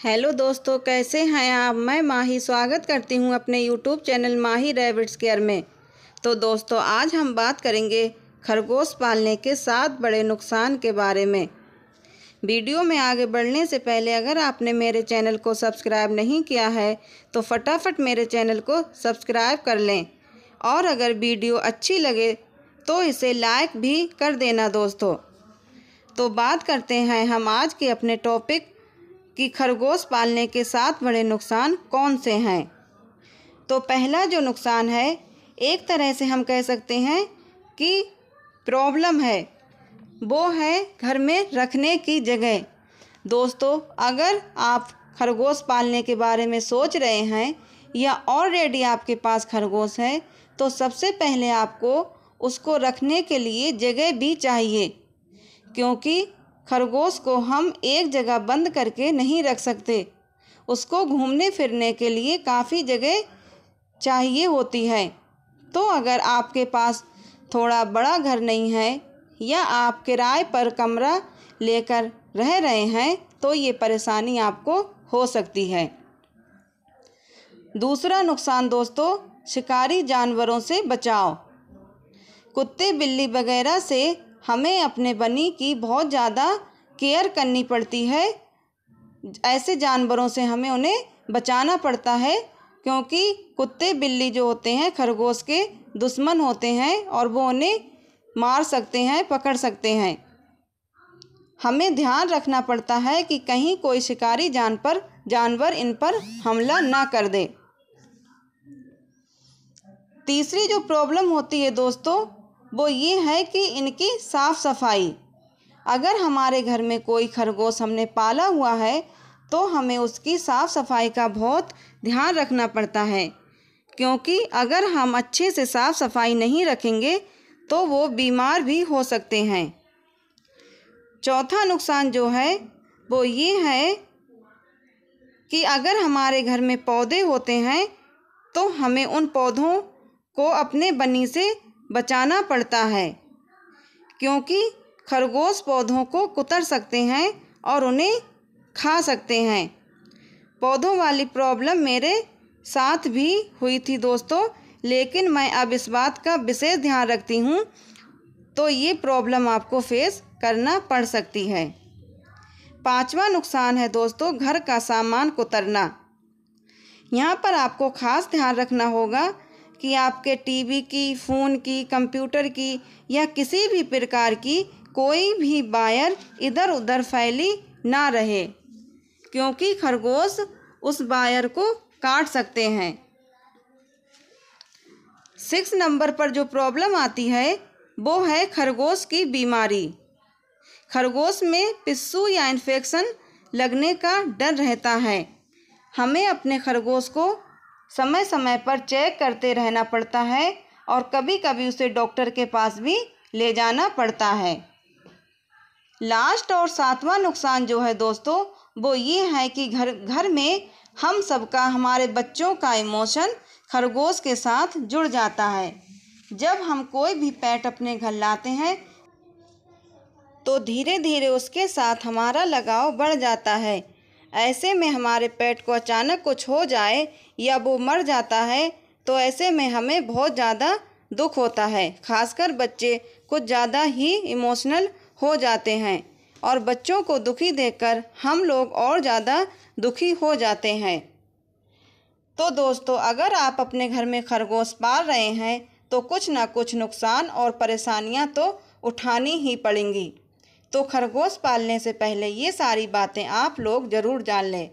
Hello दोस्तों, कैसे हैं आप। मैं माही स्वागत करती हूं अपने YouTube channel Mahi rabbits care में। तो दोस्तों, आज हम बात करेंगे खरगोश पालने के 7 बड़े नुकसान के बारे में। वीडियो में आगे बढ़ने से पहले अगर आपने मेरे चैनल को सब्सक्राइब नहीं किया है तो फटाफट मेरे चैनल को सब्सक्राइब कर लें और अगर वीडियो अच्छी लगे तो इसे लाइक भी कर देना। दोस्तों, तो बात करते हैं हम आज के अपने टॉपिक कि खरगोश पालने के 7 बड़े नुकसान कौन से हैं। तो पहला जो नुकसान है, एक तरह से हम कह सकते हैं कि प्रॉब्लम है, वो है घर में रखने की जगह। दोस्तों, अगर आप खरगोश पालने के बारे में सोच रहे हैं या ऑलरेडी आपके पास खरगोश है तो सबसे पहले आपको उसको रखने के लिए जगह भी चाहिए, क्योंकि खरगोश को हम एक जगह बंद करके नहीं रख सकते। उसको घूमने फिरने के लिए काफ़ी जगह चाहिए होती है। तो अगर आपके पास थोड़ा बड़ा घर नहीं है या आप किराए पर कमरा लेकर रह रहे हैं तो ये परेशानी आपको हो सकती है। दूसरा नुकसान दोस्तों, शिकारी जानवरों से बचाव। कुत्ते बिल्ली वगैरह से हमें अपने बनी की बहुत ज़्यादा केयर करनी पड़ती है। ऐसे जानवरों से हमें उन्हें बचाना पड़ता है, क्योंकि कुत्ते बिल्ली जो होते हैं खरगोश के दुश्मन होते हैं और वो उन्हें मार सकते हैं, पकड़ सकते हैं। हमें ध्यान रखना पड़ता है कि कहीं कोई शिकारी जानवर इन पर हमला ना कर दे। तीसरी जो प्रॉब्लम होती है दोस्तों, वो ये है कि इनकी साफ़ सफाई। अगर हमारे घर में कोई खरगोश हमने पाला हुआ है तो हमें उसकी साफ़ सफाई का बहुत ध्यान रखना पड़ता है, क्योंकि अगर हम अच्छे से साफ़ सफाई नहीं रखेंगे तो वो बीमार भी हो सकते हैं। चौथा नुकसान जो है वो ये है कि अगर हमारे घर में पौधे होते हैं तो हमें उन पौधों को अपने बनी से बचाना पड़ता है, क्योंकि खरगोश पौधों को कुतर सकते हैं और उन्हें खा सकते हैं। पौधों वाली प्रॉब्लम मेरे साथ भी हुई थी दोस्तों, लेकिन मैं अब इस बात का विशेष ध्यान रखती हूँ। तो ये प्रॉब्लम आपको फेस करना पड़ सकती है। पांचवा नुकसान है दोस्तों, घर का सामान कुतरना। यहाँ पर आपको खास ध्यान रखना होगा कि आपके टीवी की, फ़ोन की, कंप्यूटर की या किसी भी प्रकार की कोई भी वायर इधर उधर फैली ना रहे, क्योंकि खरगोश उस वायर को काट सकते हैं। 6 नंबर पर जो प्रॉब्लम आती है वो है खरगोश की बीमारी। खरगोश में पिस्सू या इन्फेक्शन लगने का डर रहता है। हमें अपने खरगोश को समय समय पर चेक करते रहना पड़ता है और कभी कभी उसे डॉक्टर के पास भी ले जाना पड़ता है। लास्ट और 7वां नुकसान जो है दोस्तों, वो ये है कि घर में हम सबका, हमारे बच्चों का इमोशन खरगोश के साथ जुड़ जाता है। जब हम कोई भी पेट अपने घर लाते हैं तो धीरे धीरे उसके साथ हमारा लगाव बढ़ जाता है। ऐसे में हमारे पेट को अचानक कुछ हो जाए या वो मर जाता है तो ऐसे में हमें बहुत ज़्यादा दुख होता है। खासकर बच्चे कुछ ज़्यादा ही इमोशनल हो जाते हैं और बच्चों को दुखी देखकर हम लोग और ज़्यादा दुखी हो जाते हैं। तो दोस्तों, अगर आप अपने घर में खरगोश पाल रहे हैं तो कुछ ना कुछ नुकसान और परेशानियां तो उठानी ही पड़ेंगी। तो खरगोश पालने से पहले ये सारी बातें आप लोग ज़रूर जान लें।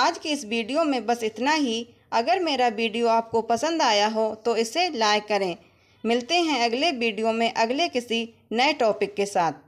आज की इस वीडियो में बस इतना ही। अगर मेरा वीडियो आपको पसंद आया हो तो इसे लाइक करें। मिलते हैं अगले वीडियो में अगले किसी नए टॉपिक के साथ।